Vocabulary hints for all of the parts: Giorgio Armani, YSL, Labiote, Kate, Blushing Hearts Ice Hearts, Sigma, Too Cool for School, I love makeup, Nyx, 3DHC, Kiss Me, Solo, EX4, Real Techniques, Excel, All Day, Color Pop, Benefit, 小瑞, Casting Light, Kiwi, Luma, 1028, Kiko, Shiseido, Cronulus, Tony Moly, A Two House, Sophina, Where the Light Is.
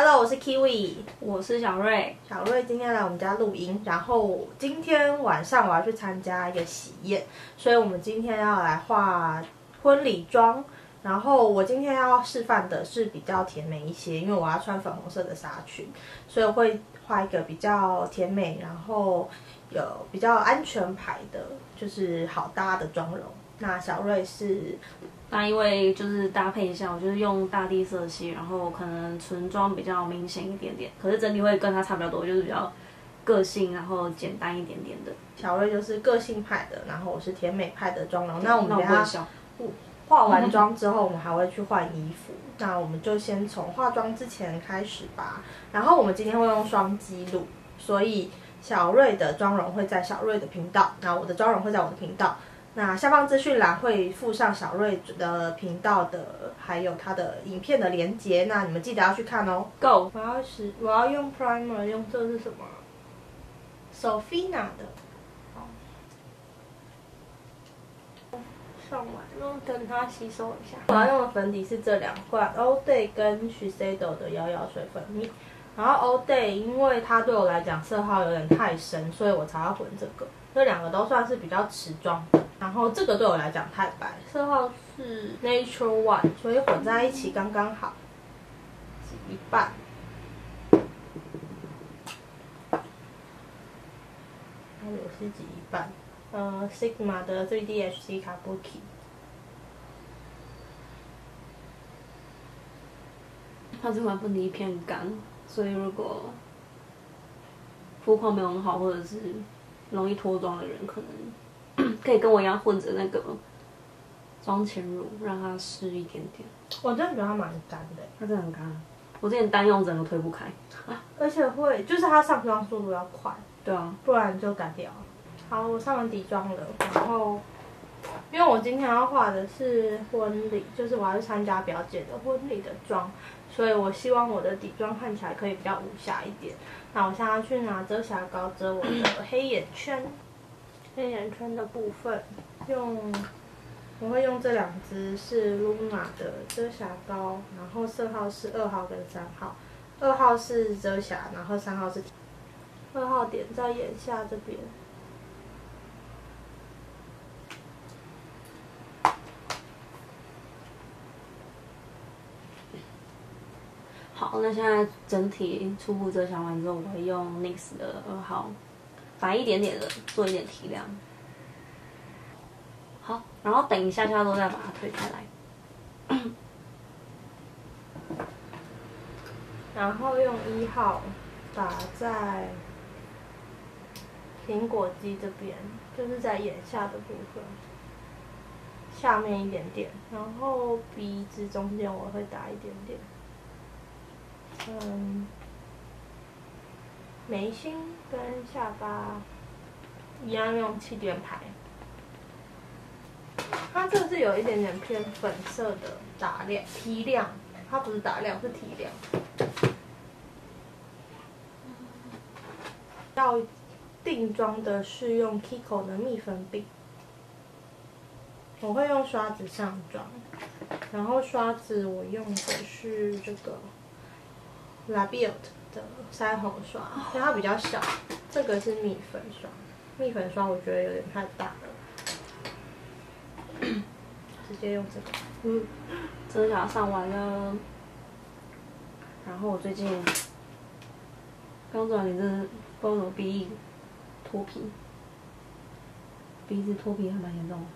Hello， 我是 Kiwi， 我是小瑞。小瑞今天来我们家录音，然后今天晚上我要去参加一个喜宴，所以我们今天要来画婚礼妆。然后我今天要示范的是比较甜美一些，因为我要穿粉红色的纱裙，所以我会画一个比较甜美，然后有比较安全牌的，就是好搭的妆容。那小瑞是。那因为就是搭配一下，我就是用大地色系，然后可能唇妆比较明显一点点，可是整体会跟它差比较多，就是比较个性，然后简单一点点的。小瑞就是个性派的，然后我是甜美派的妆容。那我们等一下化完妆之后，我们还会去换衣服。那我们就先从化妆之前开始吧。然后我们今天会用双肌录，所以小瑞的妆容会在小瑞的频道，那我的妆容会在我的频道。那下方资讯栏会附上小瑞的频道的，还有他的影片的连结，那你们记得要去看哦。Go， 我要用 primer， 用这是什么 ？Sophina 的。好，上完，然后等它吸收一下。我要用的粉底是这两罐 All Day 跟 Shiseido 的摇摇水粉蜜。然后 All Day 因为它对我来讲色号有点太深，所以我才要混这个。这两个都算是比较持妆的。然后这个对我来讲太白，色号是 Nature One， 所以混在一起刚刚好，一半。我是挤一半，Sigma 的 3DHC 卡布奇。它这款粉底一片干，所以如果肤况没有很好，或者是容易脱妆的人，可能。可以跟我一样混着那个妆前乳，让它湿一点点。我真的觉得它蛮干的，它真的很干。我之前单用整个推不开，而且会就是它上妆速度要快，对啊，不然就干掉了。好，我上完底妆了，然后因为我今天要画的是婚礼，就是我要去参加表姐的婚礼的妆，所以我希望我的底妆看起来可以比较无瑕一点。那我现在要去拿遮瑕膏遮我的黑眼圈。黑眼圈的部分，我会用这两支是 Luma 的遮瑕膏，然后色号是2号跟3号，2号是遮瑕，然后3号是2号点在眼下这边，好，那现在整体初步遮瑕完之后，我会用 Nyx 的2号。白一点点的，做一点提亮。好，然后等一下下都再把它推开来。然后用1号打在苹果肌这边，就是在眼下的部分，下面一点点。然后鼻子中间我会打一点点。眉心跟下巴一样用7点牌，它这个是有一点点偏粉色的打亮提亮，它不是打亮是提亮，要定妆的是用 Kiko 的蜜粉饼，我会用刷子上妆，然后刷子我用的是这个 Labiote。的腮红刷，因为它比较小，这个是蜜粉刷，蜜粉刷我觉得有点太大了，直接用这个。遮瑕上完了，然后我最近刚做完脸，真的不知道怎么鼻翼脱皮，鼻子脱皮还蛮严重的。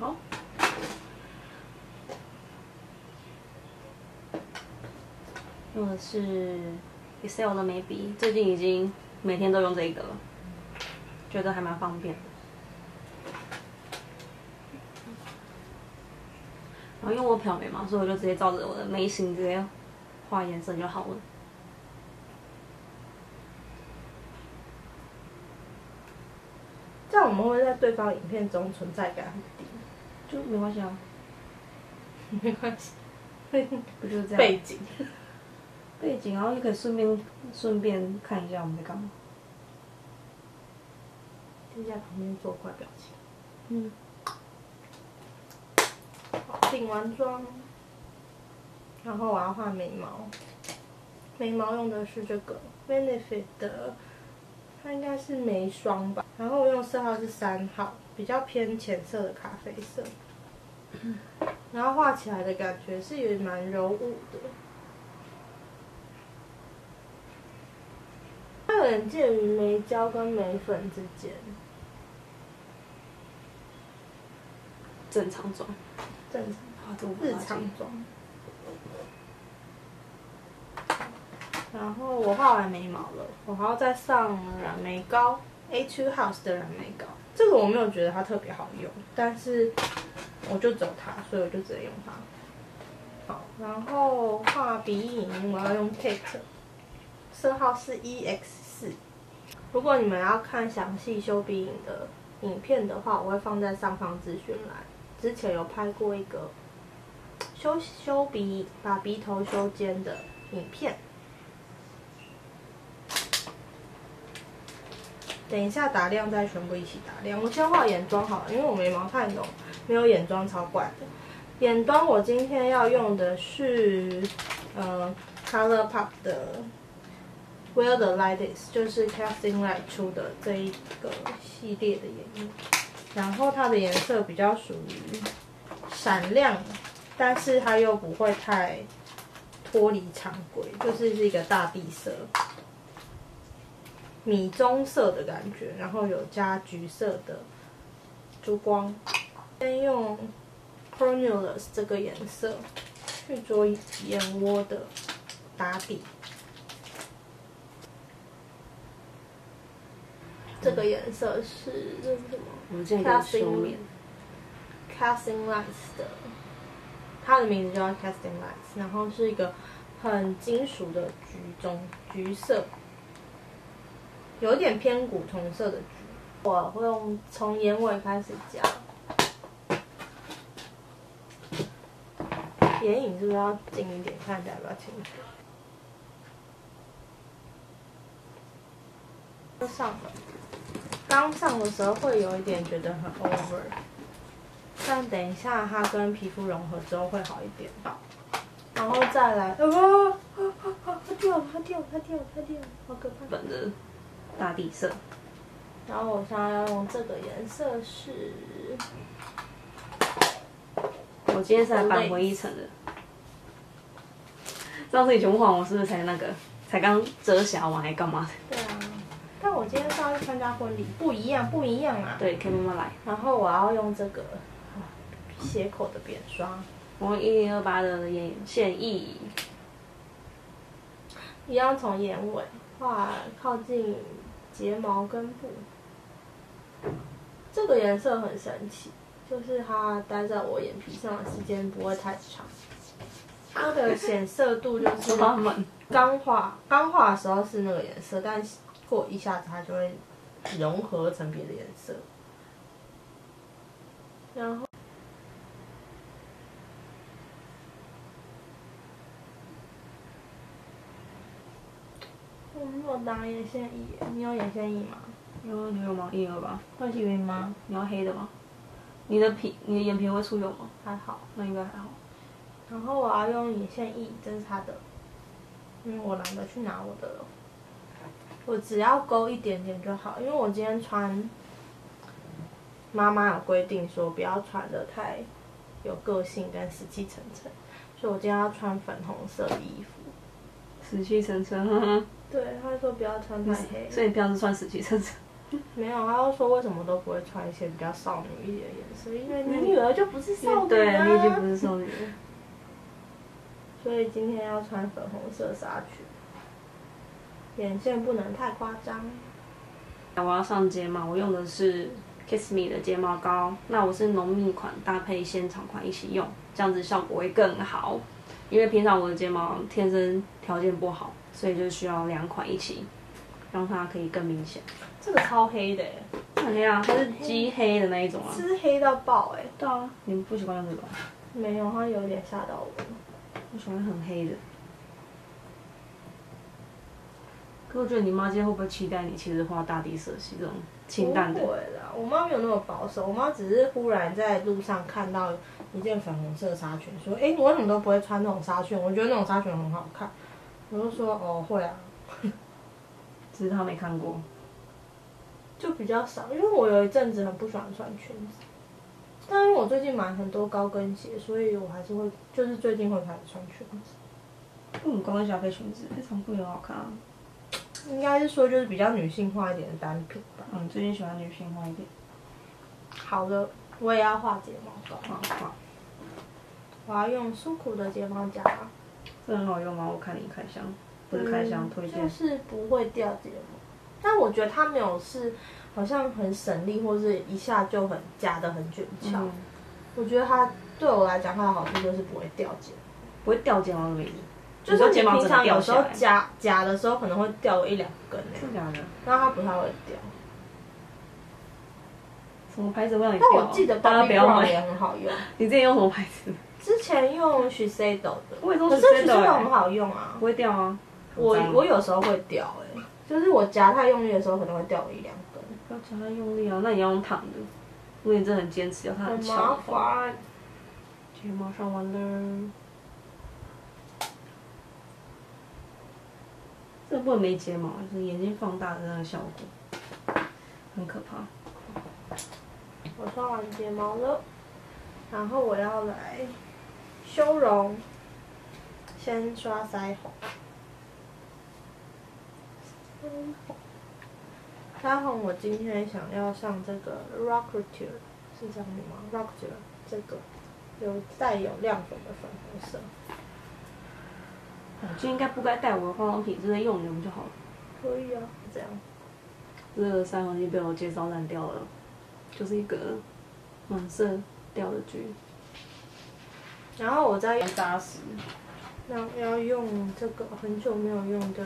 好。用的是 Excel 的眉笔，最近已经每天都用这个了，觉得还蛮方便的。然后因为我漂眉嘛，所以我就直接照着我的眉形直接画颜色就好了。这样我们会在对方影片中存在感很低，就没关系啊，没关系，不就这样背景。背景，然后就可以顺便看一下我们在干嘛。在旁边做怪表情。嗯。好，顶完妆，然后我要画眉毛，眉毛用的是这个 Benefit 的，它应该是眉霜吧。然后我用色号是3号，比较偏浅色的咖啡色。然后画起来的感觉是也蛮柔雾的。 有点介于眉胶跟眉粉之间，正常妆，正常，日常妆。然后我画完眉毛了，我还要再上染眉膏 ，A Two House 的染眉膏。这个我没有觉得它特别好用，但是我就走它，所以我就只能用它。好，然后画鼻影，我要用 Kate。 色号是 EX4。如果你们要看详细修鼻影的影片的话，我会放在上方资讯栏。之前有拍过一个修鼻，把鼻头修尖的影片。等一下打亮再全部一起打亮。我先画眼妆好了，因为我眉毛太浓，没有眼妆超怪的。眼妆我今天要用的是Color Pop 的。 Where the Light Is 就是 Casting Light 出的这一个系列的眼影，然后它的颜色比较属于闪亮，但是它又不会太脱离常规，就是一个大地色、米棕色的感觉，然后有加橘色的珠光。先用 Cronulus 这个颜色去做眼窝的打底。 这个颜色是这是什么？我们之前修面 ，Casting Lights 的，它的名字叫 Casting Lights， 然后是一个很金属的橘色，有点偏古铜色的橘。我会用从眼尾开始加，眼影是不是要近一点，看起来比较清楚？都上了。 刚上的时候会有一点觉得很 over， 但等一下它跟皮肤融合之后会好一点。然后再来，它掉了，好可怕！本的大地色。然后我现在要用这个颜色是，我今天是来扳回一城的。上次以前晃我是不是才那个，才刚遮瑕完还干嘛的？对啊。 我今天是要去参加婚礼，不一样啊！对，可以慢慢来。然后我要用这个斜口的扁刷，我用1028的眼影线液，一样从眼尾画靠近睫毛根部。这个颜色很神奇，就是它待在我眼皮上的时间不会太长。 它的显色度就是刚画的时候是那个颜色，但是。 过一下子它就会融合成别的颜色，然后我没有打眼线液，你有眼线液吗？有，你有吗？128。会起晕吗？你要黑的吗？你的眼皮会出油吗？还好，那应该还好。然后我要用眼线液，这是它的，因为我懒得去拿我的了。 我只要勾一点点就好，因为我今天穿，妈妈有规定说不要穿的太有个性跟死气沉沉，所以我今天要穿粉红色的衣服。死气沉沉，呵呵对，他说不要穿太黑。所以你平常是穿死气沉沉？没有，他就说为什么都不会穿一些比较少女一点的颜色，因为你女儿就不是少女、啊，对，你已经不是少女了。所以今天要穿粉红色纱裙。 眼线不能太夸张。我要上睫毛，我用的是 Kiss Me 的睫毛膏。那我是浓密款搭配纤长款一起用，这样子效果会更好。因为平常我的睫毛天生条件不好，所以就需要2款一起，让它可以更明显。这个超黑的耶，很黑啊，它是极黑的那一种啊，是黑到爆哎。对啊，你们不喜欢用这个？没有，它有点吓到我。我喜欢很黑的。 我觉得你妈今天会不会期待你其实画大地色系这种清淡的？不会啦，我妈没有那么保守，我妈只是忽然在路上看到一件粉红色纱裙，说：“哎，我怎么都不会穿那种纱裙，我觉得那种纱裙很好看。”我就说：“哦，会啊。”只是他没看过，就比较少，因为我有一阵子很不喜欢穿裙子，但是我最近买很多高跟鞋，所以我还是会，就是最近会开始穿裙子。为什么高跟小黑裙子非常不好看啊？应该是说就是比较女性化一点的单品吧。嗯，最近喜欢女性化一点。好的，我也要画睫毛膏。好画。我要用苏苦的睫毛夹。这很好用吗？我看你开箱，不是开箱推荐。就是不会掉睫毛，但我觉得它没有是好像很省力，或是一下就很夹得很卷翘。嗯、我觉得它对我来讲它的好处就是不会掉睫毛，不会掉睫毛的原因。就是你平常有时候夹的时候可能会掉一两根，是假的。然后它不太会掉。什么牌子会让你掉？但我记得大家不要买也很好用。你之前用什么牌子？之前用 Shiseido 的，我也用 Shiseido， 可是 Shiseido 很好用啊，不会掉啊。我有时候会掉哎，就是我夹太用力的时候可能会掉一两根。不要夹太用力啊，那你要用躺的，因为你真的很坚持要它很翘。麻烦。睫毛上完了。这不能没睫毛，就是眼睛放大的那个效果，很可怕。我刷完睫毛了，然后我要来修容，先刷腮红。腮红我今天想要上这个 Rockture， 是这样的吗 ？Rockture 这个有带有亮粉的粉红色。就应该不该带我的化妆品，直接用你们就好了。可以啊，这样。这个腮红已经被我介绍烂掉了，就是一个暖色调的橘。然后我再用扎实，那要用这个很久没有用的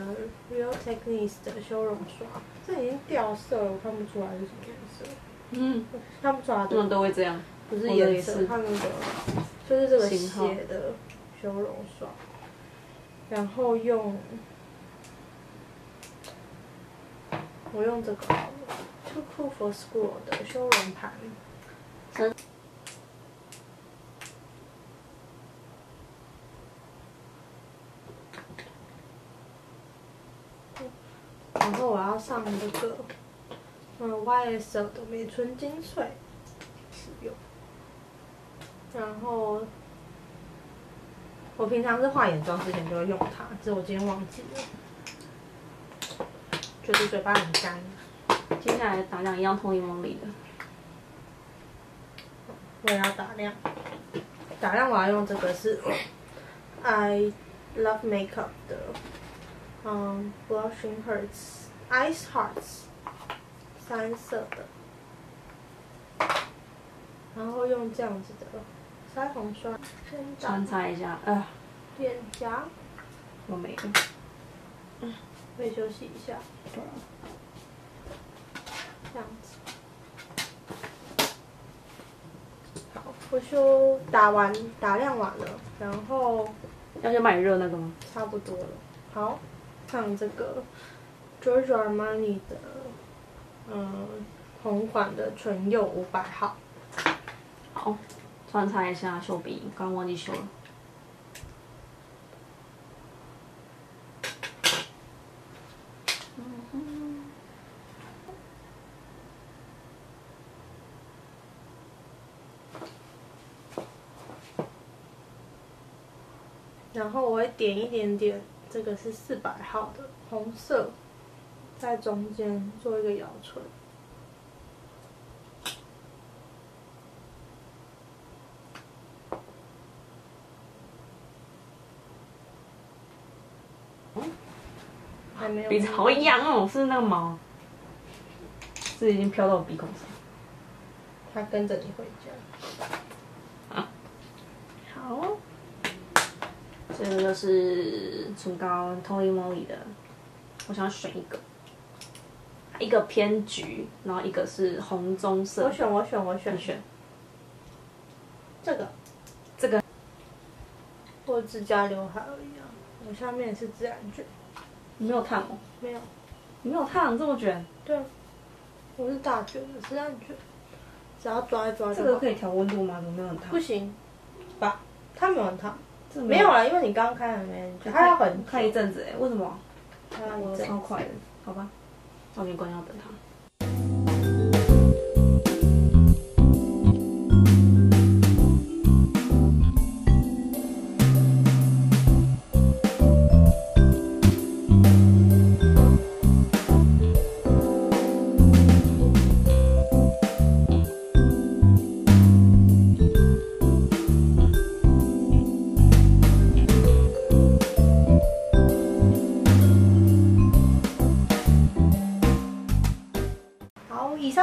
Real Techniques 的修容刷，这已经掉色了，我看不出来是什么颜色。嗯，看不出来的。他们都会这样，不是颜色，看那个，就是这个血的修容刷。然后我用这个 Too Cool for School 的修容盘。然后我要上这个YSL 的美唇精粹使用。然后。我平常是画眼妆之前就会用它，只是我今天忘记了，觉得嘴巴很干。接下来打亮一样Tony Moly的，我也要打亮。打亮我要用这个是 I love makeup 的，Blushing Hearts Ice Hearts 三色的，然后用这样子的。腮红刷，穿插一下，脸颊，我没了，可以休息一下，这样子，好，我就打亮完了，然后要先买热那个吗？差不多了，好，上这个 Giorgio Armani 的，红款的唇釉500号，好。穿插一下秀鼻，刚忘记修了。然后我会点一点点，这个是400号的红色，在中间做一个摇唇。鼻子好痒哦，是那个毛，是已经飘到我鼻孔上。它跟着你回家。啊、好，这个就是唇膏 Tony Moly 的，我想选一个，一个偏橘，然后一个是红棕色。我选。这个。我只加刘海而已啊，我下面也是自然卷。你没有烫哦？没有，你没有烫这么卷？对，我是大卷的，是按卷，只要抓一抓就好。这个可以调温度吗？怎么没有很烫？不行，吧？他没有很烫，没有了，因为你刚开很没，他要很看一阵子哎，为什么？他我超快的，好吧，我连关要等他。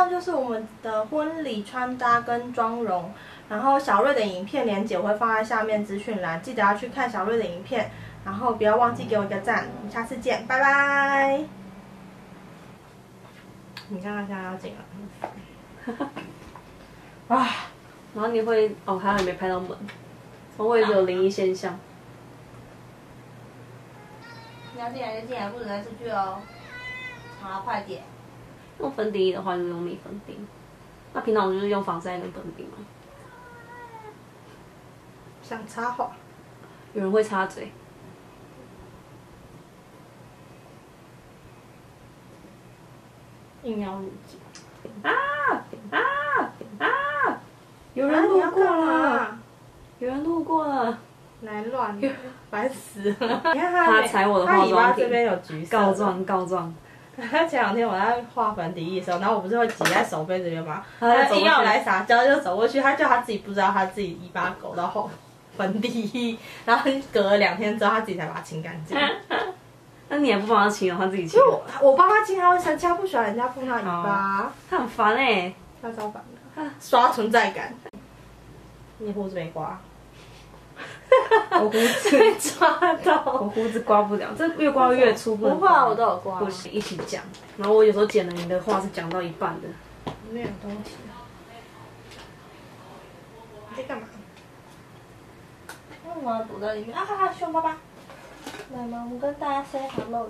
就是我们的婚礼穿搭跟妆容，然后小瑞的影片连结我会放在下面资讯栏，记得要去看小瑞的影片，然后不要忘记给我一个赞，我们下次见，拜拜。你看看现在要进来，啊，然后你会哦，还好没拍到门，我会有灵异现象。你要进来就进来，不准再出去哦。好了，快点。 用粉底液的话，就是用蜜粉底。那平常我就是用防晒跟粉底嘛。想插话，有人会插嘴。硬要入镜。啊！有人路过了，有人路过了，来乱，烦死了！你看他踩我的化妆品，这边有橘色，告状告状。 他前两天我在画粉底液的时候，然后我不是会挤在手背这边吗？他硬要来撒娇，就走过去，他叫他自己不知道他自己尾巴勾到后粉底液，然后隔了2天之后，他自己才把它清干净。那你也不帮他清，他自己清。因为我帮他清，他会生气，他不喜欢人家碰他尾巴，他很烦哎，他超烦的，刷存在感。你胡子没刮？我胡子被抓到，我胡子刮不了，这越刮越粗，不能刮。我都有刮。不行，一起讲。然后我有时候剪了你的话是讲到一半的。没有东西。你在干嘛？为什么要躲在里面？啊哈哈，凶巴巴。来嘛，我们跟大家 say hello。